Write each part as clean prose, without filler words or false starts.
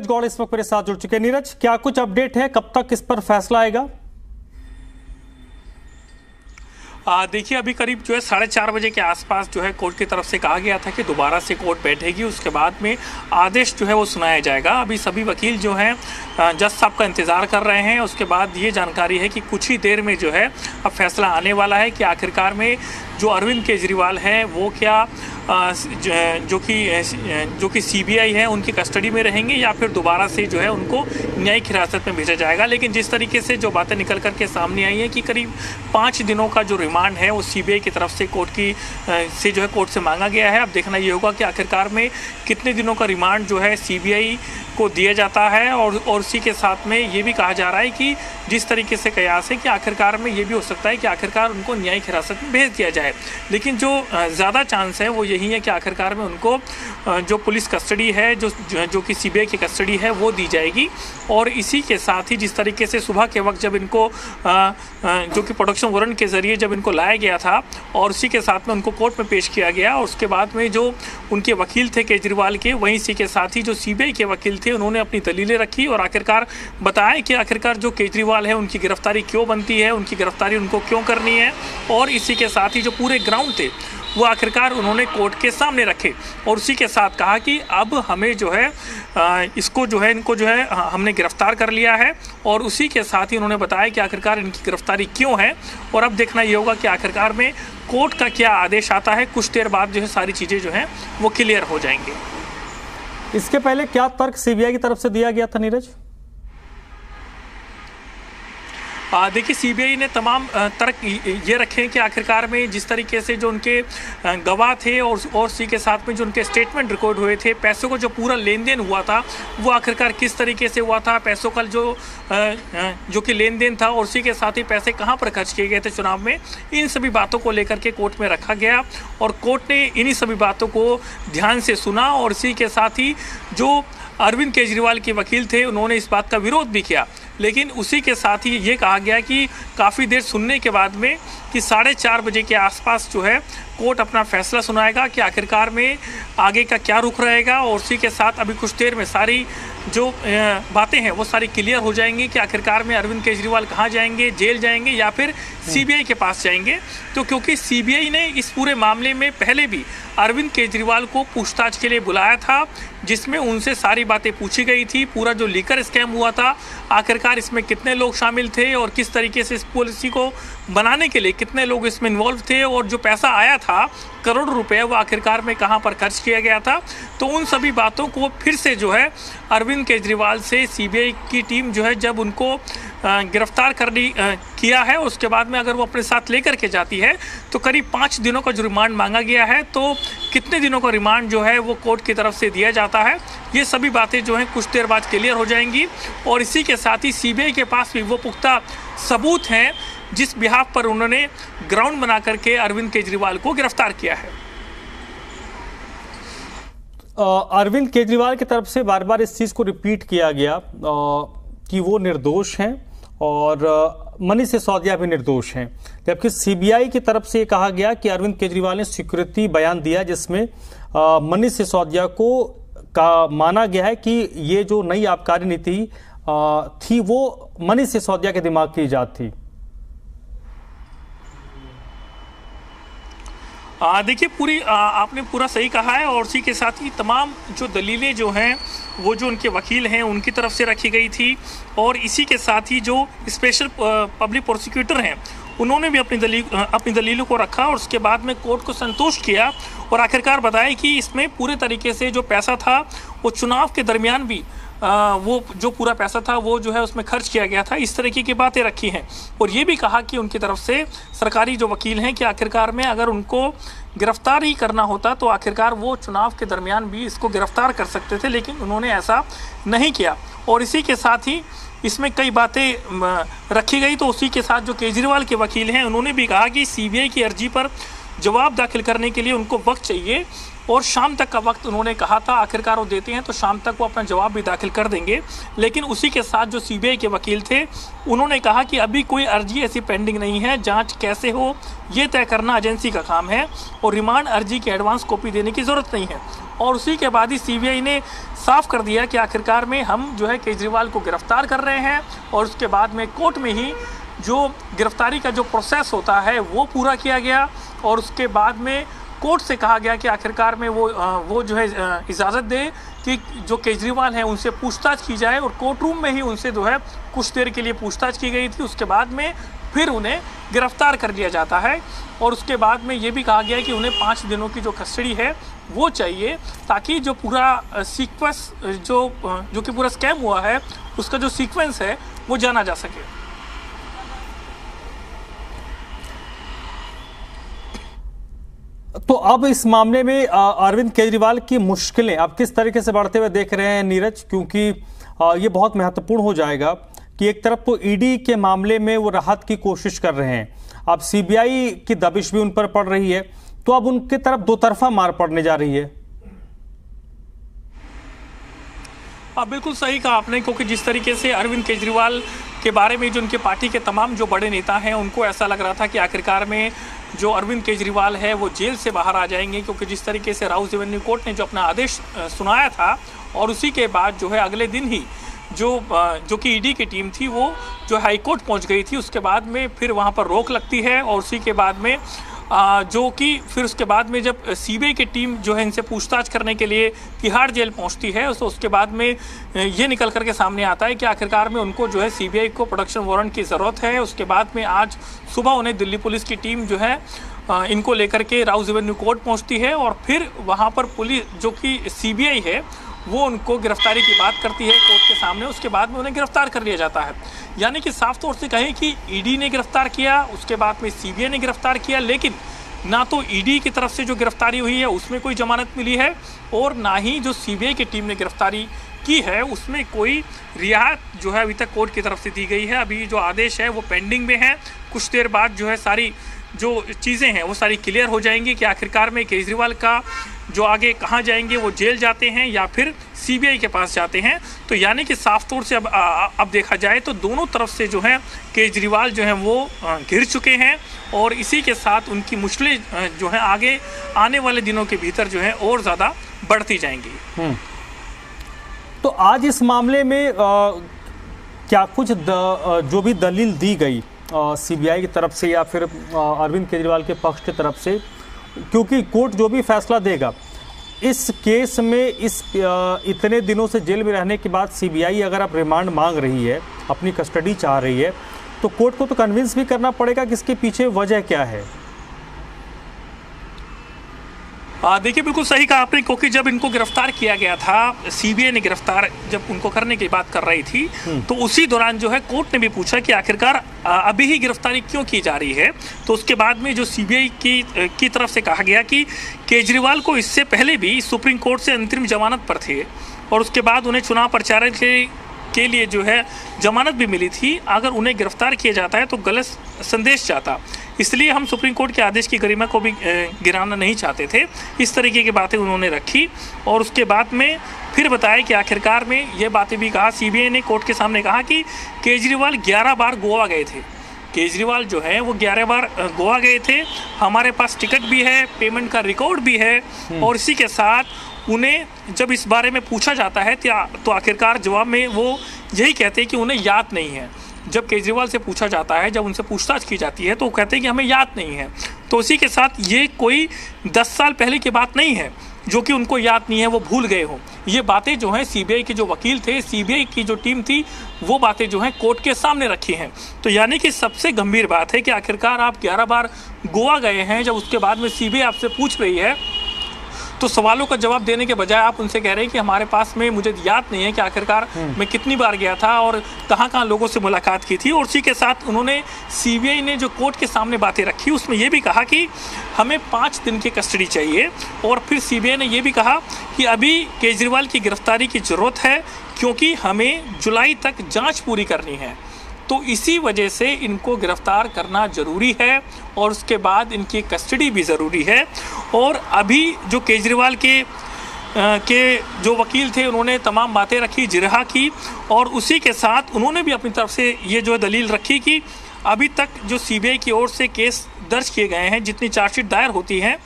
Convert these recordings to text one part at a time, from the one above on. गौड़ इस वक्त मेरे साथ जुड़ चुके हैं। नीरज, क्या कुछ अपडेट है, कब तक इस पर फैसला आएगा? देखिए, अभी करीब जो है 4:30 बजे के आसपास जो है कोर्ट की तरफ से कहा गया था कि दोबारा से कोर्ट बैठेगी, उसके बाद में आदेश जो है वो सुनाया जाएगा। अभी सभी वकील जो हैं जज साहब का इंतज़ार कर रहे हैं। उसके बाद ये जानकारी है कि कुछ ही देर में जो है अब फैसला आने वाला है कि आखिरकार में जो अरविंद केजरीवाल हैं वो क्या जो कि CBI है उनकी कस्टडी में रहेंगे या फिर दोबारा से जो है उनको न्यायिक हिरासत में भेजा जाएगा। लेकिन जिस तरीके से जो बातें निकल कर के सामने आई हैं कि करीब 5 दिनों का जो रिमांड है वो CBI की तरफ से कोर्ट से मांगा गया है। अब देखना ये होगा कि आखिरकार में कितने दिनों का रिमांड जो है CBI को दिया जाता है। और उसी के साथ में ये भी कहा जा रहा है कि जिस तरीके से कयास है कि आखिरकार में ये भी हो सकता है कि आखिरकार उनको न्यायिक हिरासत में भेज दिया जाए। लेकिन जो ज़्यादा चांस है वो यही है कि आखिरकार में उनको जो पुलिस कस्टडी है जो कि CBI की कस्टडी है वो दी जाएगी। और इसी के साथ ही जिस तरीके से सुबह के वक्त जब इनको जो कि प्रोडक्शन वारंट के ज़रिए जब इनको लाया गया था और उसी के साथ में उनको कोर्ट में पेश किया गया, और उसके बाद में जो उनके वकील थे केजरीवाल के, वहीं इसी के साथ ही जो CBI के वकील थे उन्होंने अपनी दलीलें रखी और आखिरकार बताया कि आखिरकार जो केजरीवाल है उनकी गिरफ्तारी क्यों बनती है, उनकी गिरफ्तारी उनको क्यों करनी है। और इसी के साथ ही जो पूरे ग्राउंड थे वो आखिरकार उन्होंने कोर्ट के सामने रखे और उसी के साथ कहा कि अब हमें जो है इनको हमने गिरफ्तार कर लिया है। और उसी के साथ ही उन्होंने बताया कि आखिरकार इनकी गिरफ्तारी क्यों है। और अब देखना ये होगा कि आखिरकार में कोर्ट का क्या आदेश आता है। कुछ देर बाद जो है सारी चीज़ें जो हैं वो क्लियर हो जाएंगी। इसके पहले क्या तर्क CBI की तरफ से दिया गया था नीरज? देखिए, CBI ने तमाम तर्क ये रखे कि आखिरकार में जिस तरीके से जो उनके गवाह थे और उसी के साथ में जो उनके स्टेटमेंट रिकॉर्ड हुए थे, पैसों को जो पूरा लेन देन हुआ था वो आखिरकार किस तरीके से हुआ था, पैसों का जो कि लेन देन था और उसी के साथ ही पैसे कहाँ पर खर्च किए गए थे चुनाव में, इन सभी बातों को लेकर के कोर्ट में रखा गया। और कोर्ट ने इन्हीं सभी बातों को ध्यान से सुना और इसी के साथ ही जो अरविंद केजरीवाल के वकील थे उन्होंने इस बात का विरोध भी किया। लेकिन उसी के साथ ही ये कहा गया कि काफ़ी देर सुनने के बाद में कि 4:30 बजे के आसपास जो है कोर्ट अपना फैसला सुनाएगा कि आखिरकार में आगे का क्या रुख रहेगा। और उसी के साथ अभी कुछ देर में सारी जो बातें हैं वो सारी क्लियर हो जाएंगी कि आखिरकार में अरविंद केजरीवाल कहाँ जाएंगे, जेल जाएंगे या फिर CBI के पास जाएंगे। तो क्योंकि CBI ने इस पूरे मामले में पहले भी अरविंद केजरीवाल को पूछताछ के लिए बुलाया था, जिसमें उनसे सारी बातें पूछी गई थी, पूरा जो लीकर स्कैम हुआ था, आखिरकार इसमें कितने लोग शामिल थे और किस तरीके से इस पॉलिसी को बनाने के लिए कितने लोग इसमें इन्वॉल्व थे और जो पैसा आया था करोड़ों रुपए वो आखिरकार में कहां पर खर्च किया गया था। तो उन सभी बातों को फिर से जो है अरविंद केजरीवाल से CBI की टीम जो है जब उनको गिरफ्तार किया है, उसके बाद में अगर वो अपने साथ लेकर के जाती है तो करीब 5 दिनों का जो रिमांड मांगा गया है, तो कितने दिनों का रिमांड जो है वो कोर्ट की तरफ से दिया जाता है, ये सभी बातें जो हैं कुछ देर बाद क्लियर हो जाएंगी। और इसी के साथ ही CBI के पास भी वो पुख्ता सबूत हैं जिस बिहाफ पर उन्होंने ग्राउंड बना करके अरविंद केजरीवाल को गिरफ्तार किया है। अरविंद केजरीवाल की तरफ से बार बार इस चीज़ को रिपीट किया गया कि वो निर्दोष हैं और मनीष सिसोदिया भी निर्दोष हैं, जबकि CBI की तरफ से कहा गया कि अरविंद केजरीवाल ने स्वीकृति बयान दिया जिसमें मनीष सिसोदिया को माना गया है कि ये जो नई आबकारी नीति थी वो मनीष सिसोदिया के दिमाग की ईजाद थी। देखिए, आपने पूरा सही कहा है। और उसी के साथ ही तमाम जो दलीलें जो हैं वो जो उनके वकील हैं उनकी तरफ से रखी गई थी। और इसी के साथ ही जो स्पेशल पब्लिक प्रोसिक्यूटर हैं उन्होंने भी अपनी दलीलों को रखा और उसके बाद में कोर्ट को संतुष्ट किया और आखिरकार बताया कि इसमें पूरे तरीके से जो पैसा था वो चुनाव के दरमियान भी वो जो पूरा पैसा था वो जो है उसमें खर्च किया गया था, इस तरीके की बातें रखी हैं। और ये भी कहा कि उनकी तरफ से सरकारी जो वकील हैं कि आखिरकार में अगर उनको गिरफ्तार ही करना होता तो आखिरकार वो चुनाव के दरमियान भी इसको गिरफ्तार कर सकते थे, लेकिन उन्होंने ऐसा नहीं किया। और इसी के साथ ही इसमें कई बातें रखी गई। तो उसी के साथ जो केजरीवाल के वकील हैं उन्होंने भी कहा कि CBI की अर्जी पर जवाब दाखिल करने के लिए उनको वक्त चाहिए और शाम तक का वक्त उन्होंने कहा था आखिरकार वो देते हैं तो शाम तक वो अपना जवाब भी दाखिल कर देंगे। लेकिन उसी के साथ जो सीबीआई के वकील थे उन्होंने कहा कि अभी कोई अर्जी ऐसी पेंडिंग नहीं है, जांच कैसे हो ये तय करना एजेंसी का काम है और रिमांड अर्जी की एडवांस कॉपी देने की ज़रूरत नहीं है। और उसी के बाद ही सीबीआई ने साफ कर दिया कि आखिरकार में हम जो है केजरीवाल को गिरफ्तार कर रहे हैं और उसके बाद में कोर्ट में ही जो गिरफ्तारी का जो प्रोसेस होता है वो पूरा किया गया और उसके बाद में कोर्ट से कहा गया कि आखिरकार में वो जो है इजाज़त दे कि जो केजरीवाल हैं उनसे पूछताछ की जाए और कोर्ट रूम में ही उनसे जो है कुछ देर के लिए पूछताछ की गई थी। उसके बाद में फिर उन्हें गिरफ्तार कर लिया जाता है और उसके बाद में ये भी कहा गया है कि उन्हें 5 दिनों की जो कस्टडी है वो चाहिए ताकि जो पूरा सीक्वेंस जो कि पूरा स्कैम हुआ है उसका जो सीक्वेंस है वो जाना जा सके। तो अब इस मामले में अरविंद केजरीवाल की मुश्किलें आप किस तरीके से बढ़ते हुए देख रहे हैं नीरज, क्योंकि ये बहुत महत्वपूर्ण हो जाएगा कि एक तरफ तो ईडी के मामले में वो राहत की कोशिश कर रहे हैं, अब सीबीआई की दबिश भी उन पर पड़ रही है, तो अब उनके तरफ दो तरफा मार पड़ने जा रही है। आप बिल्कुल सही कहा आपने, क्योंकि जिस तरीके से अरविंद केजरीवाल के बारे में जो उनके पार्टी के तमाम जो बड़े नेता हैं उनको ऐसा लग रहा था कि आखिरकार में जो अरविंद केजरीवाल है वो जेल से बाहर आ जाएंगे, क्योंकि जिस तरीके से राउज एवेन्यू कोर्ट ने जो अपना आदेश सुनाया था और उसी के बाद जो है अगले दिन ही जो कि ईडी की टीम थी वो जो हाई कोर्ट पहुंच गई थी। उसके बाद में फिर वहां पर रोक लगती है और उसी के बाद में जो कि फिर उसके बाद में जब सीबीआई की टीम जो है इनसे पूछताछ करने के लिए तिहाड़ जेल पहुंचती है तो उसके बाद में ये निकल कर के सामने आता है कि आखिरकार में उनको जो है सीबीआई को प्रोडक्शन वारंट की ज़रूरत है। उसके बाद में आज सुबह उन्हें दिल्ली पुलिस की टीम जो है इनको लेकर के राउज एवेन्यू कोर्ट पहुँचती है और फिर वहाँ पर पुलिस जो कि सीबीआई है वो उनको गिरफ्तारी की बात करती है कोर्ट के सामने। उसके बाद में उन्हें गिरफ्तार कर लिया जाता है, यानी कि साफ तौर से कहें कि ईडी ने गिरफ्तार किया, उसके बाद में सीबीआई ने गिरफ्तार किया, लेकिन ना तो ईडी की तरफ से जो गिरफ्तारी हुई है उसमें कोई जमानत मिली है और ना ही जो सीबीआई की टीम ने गिरफ्तारी की है उसमें कोई रियायत जो है अभी तक कोर्ट की तरफ से दी गई है। अभी जो आदेश है वो पेंडिंग में है, कुछ देर बाद जो है सारी जो चीज़ें हैं वो सारी क्लियर हो जाएंगी कि आखिरकार में केजरीवाल का जो आगे कहाँ जाएंगे, वो जेल जाते हैं या फिर सीबीआई के पास जाते हैं। तो यानी कि साफ तौर से अब देखा जाए तो दोनों तरफ से जो है केजरीवाल जो है वो घिर चुके हैं और इसी के साथ उनकी मुश्किलें जो है आगे आने वाले दिनों के भीतर जो है और ज़्यादा बढ़ती जाएंगी। तो आज इस मामले में क्या कुछ जो भी दलील दी गई सीबीआई की तरफ से या फिर अरविंद केजरीवाल के पक्ष की तरफ से, क्योंकि कोर्ट जो भी फैसला देगा इस केस में, इस इतने दिनों से जेल में रहने के बाद सीबीआई अगर आप रिमांड मांग रही है, अपनी कस्टडी चाह रही है, तो कोर्ट को तो कन्विंस भी करना पड़ेगा कि इसके पीछे वजह क्या है। देखिए बिल्कुल सही कहा आपने, क्योंकि जब इनको गिरफ्तार किया गया था, सीबीआई ने गिरफ्तार जब उनको करने की बात कर रही थी तो उसी दौरान जो है कोर्ट ने भी पूछा कि आखिरकार अभी ही गिरफ्तारी क्यों की जा रही है। तो उसके बाद में जो सीबीआई की तरफ से कहा गया कि केजरीवाल को इससे पहले भी सुप्रीम कोर्ट से अंतरिम जमानत पर थे और उसके बाद उन्हें चुनाव प्रचार के लिए जो है जमानत भी मिली थी, अगर उन्हें गिरफ्तार किया जाता है तो गलत संदेश जाता, इसलिए हम सुप्रीम कोर्ट के आदेश की गरिमा को भी गिराना नहीं चाहते थे। इस तरीके की बातें उन्होंने रखी और उसके बाद में फिर बताया कि आखिरकार में ये बातें भी कहा, सीबीआई ने कोर्ट के सामने कहा कि केजरीवाल 11 बार गोवा गए थे, केजरीवाल जो है वो 11 बार गोवा गए थे, हमारे पास टिकट भी है, पेमेंट का रिकॉर्ड भी है और इसी के साथ उन्हें जब इस बारे में पूछा जाता है तो आखिरकार जवाब में वो यही कहते हैं कि उन्हें याद नहीं है। जब केजरीवाल से पूछा जाता है, जब उनसे पूछताछ की जाती है तो वो कहते हैं कि हमें याद नहीं है। तो उसी के साथ ये कोई 10 साल पहले की बात नहीं है जो कि उनको याद नहीं है, वो भूल गए हो। ये बातें जो हैं सीबीआई के जो वकील थे, सीबीआई की जो टीम थी, वो बातें जो हैं कोर्ट के सामने रखी हैं। तो यानी कि सबसे गंभीर बात है कि आखिरकार आप 11 बार गोवा गए हैं, जब उसके बाद में सीबीआई आपसे पूछ रही है तो सवालों का जवाब देने के बजाय आप उनसे कह रहे हैं कि हमारे पास में मुझे याद नहीं है कि आखिरकार मैं कितनी बार गया था और कहां-कहां लोगों से मुलाकात की थी। और उसी के साथ उन्होंने सीबीआई ने जो कोर्ट के सामने बातें रखी उसमें यह भी कहा कि हमें 5 दिन की कस्टडी चाहिए और फिर सीबीआई ने यह भी कहा कि अभी केजरीवाल की गिरफ्तारी की ज़रूरत है क्योंकि हमें जुलाई तक जाँच पूरी करनी है। तो इसी वजह से इनको गिरफ्तार करना ज़रूरी है और उसके बाद इनकी कस्टडी भी ज़रूरी है। और अभी जो केजरीवाल के जो वकील थे उन्होंने तमाम बातें रखी, जिरहा की, और उसी के साथ उन्होंने भी अपनी तरफ से ये जो दलील रखी कि अभी तक जो सीबीआई की ओर से केस दर्ज किए गए हैं, जितनी चार्जशीट दायर होती हैं,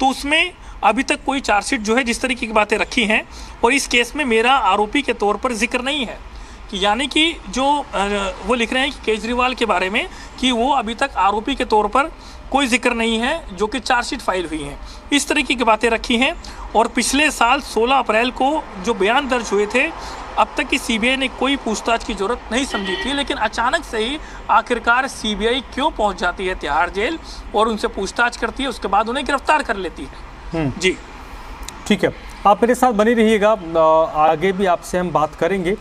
तो उसमें अभी तक कोई चार्जशीट जो है जिस तरीके की बातें रखी हैं और इस केस में मेरा आरोपी के तौर पर जिक्र नहीं है। कि यानी कि जो वो लिख रहे हैं कि केजरीवाल के बारे में कि वो अभी तक आरोपी के तौर पर कोई जिक्र नहीं है जो कि चार्जशीट फाइल हुई हैं, इस तरीके की बातें रखी हैं। और पिछले साल 16 अप्रैल को जो बयान दर्ज हुए थे, अब तक की सीबीआई ने कोई पूछताछ की ज़रूरत नहीं समझी थी, लेकिन अचानक से ही आखिरकार सीबीआई क्यों पहुंच जाती है तिहाड़ जेल और उनसे पूछताछ करती है, उसके बाद उन्हें गिरफ्तार कर लेती है। जी ठीक है, आप मेरे साथ बने रहिएगा, आगे भी आपसे हम बात करेंगे।